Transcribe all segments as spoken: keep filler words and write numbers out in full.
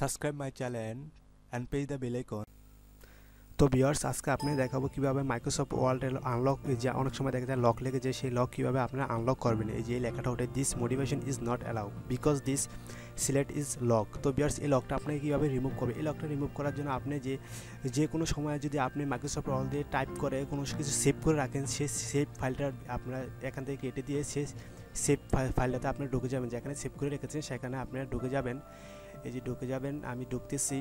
subscribe my channel and press the bell icon. तो viewers আজকে आपने देखा वो কিভাবে Microsoft Word unlock যে অনেক সময় দেখা যায় লক লেগে যায় সেই লক কিভাবে আপনারা আনলক করবেন এই যে লেখাটা ওঠে this modification is not allowed because this select is lock তো viewers এই লকটা আপনি কিভাবে রিমুভ করবে এই লকটা রিমুভ করার জন্য আপনি যে যে কোনো সময় যদি আপনি Microsoft Word দিয়ে টাইপ করে কোনো কিছু সেভ করে রাখেন সেই সেভ ফাইলটা আপনারা এখান থেকে কেটে দিয়ে সেই সেভ ফাইলটাতে আপনি ঢুকে যাবেন যেখানে সেভ করে রেখেছেন সেখানে আপনি ঢুকে যাবেন এই যে ঢুকে যাবেন আমি ঢুকতেছি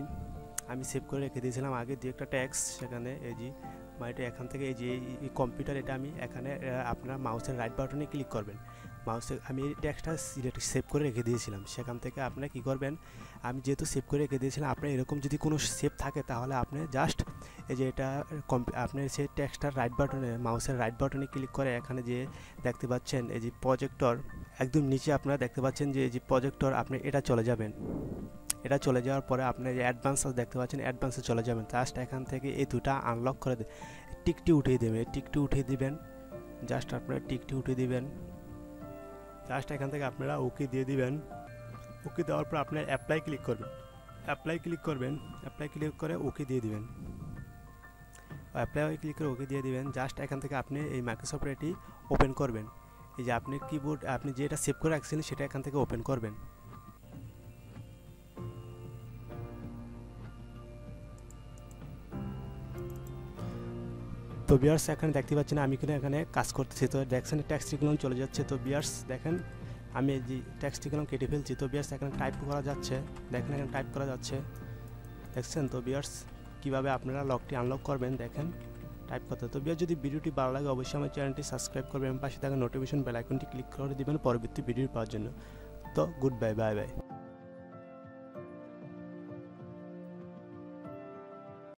আমি সেভ করে রেখে দিয়েছিলাম আগে দুই একটা ট্যাগস সেখানে এই যে মানে এটা এখান থেকে এই যে এই কম্পিউটার এটা আমি এখানে আপনারা মাউসের রাইট বাটনে ক্লিক করবেন মাউসে আমি এই ট্যাগসটা সেভ করে রেখে দিয়েছিলাম সেখান থেকে আপনি কি করবেন আমি যেহেতু সেভ করে রেখে দিয়েছিলাম আপনি এরকম যদি কোনো সেভ থাকে তাহলে আপনি জাস্ট এই যে এটা আপনি সেই ট্যাগসটার রাইট বাটনে মাউসের রাইট বাটনে ক্লিক করে এখানে যে দেখতে পাচ্ছেন এই যে প্রজেক্টর একদম নিচে আপনারা দেখতে পাচ্ছেন যে এই যে প্রজেক্টর আপনি এটা চলে যাবেন এটা চলে যাওয়ার পরে আপনি যে অ্যাডভান্স দেখতে পাচ্ছেন অ্যাডভান্সে চলে যাবেন জাস্ট এখান থেকে এই দুটো আনলক করে দেন টিকটি উঠিয়ে দেবেন টিকটি উঠিয়ে দিবেন জাস্ট আপনারা টিকটি উঠিয়ে দিবেন জাস্ট এখান থেকে আপনারা ওকে দিয়ে দিবেন ওকে দেওয়ার পর আপনি অ্যাপ্লাই ক্লিক করবেন অ্যাপ্লাই ক্লিক করবেন অ্যাপ্লাই ক্লিক করে ওকে দিয়ে দিবেন অ্যাপ্লাই ক্লিক করে ওকে দিয়ে দিবেন জাস্ট এখান থেকে আপনি এই মাইক্রোসফট এটি ওপেন করবেন এই যে আপনি কিবোর্ড আপনি যেটা সেভ করে রাখছিলেন সেটা এখান থেকে ওপেন করবেন তো বিয়ার্স এখানে দেখতে পাচ্ছেন আমি কিন্তু এখানে কাজ করতেছি তো দেখছেন ট্যাক্সটিগুলো চলে যাচ্ছে তো বিয়ার্স দেখেন আমি এই যে ট্যাক্সটিগুলো কেটে ফেলছি তো বিয়ার্স এখানে টাইপ করা যাচ্ছে দেখেন এখানে টাইপ করা যাচ্ছে দেখছেন তো বিয়ার্স কীভাবে আপনারা লকটি আনলক করবেন দেখেন টাইপ করতে তো বিয়ার্স যদি ভিডিওটি ভালো লাগে অবশ্যই আমার চ্যানেলটি সাবস্ক্রাইব করবেন পাশে থাকা নোটিফিকেশন বেল আইকনটি ক্লিক করে দেবেন পরবর্তী ভিডিও পাওয়ার জন্য তো গুড বাই বাই বাই।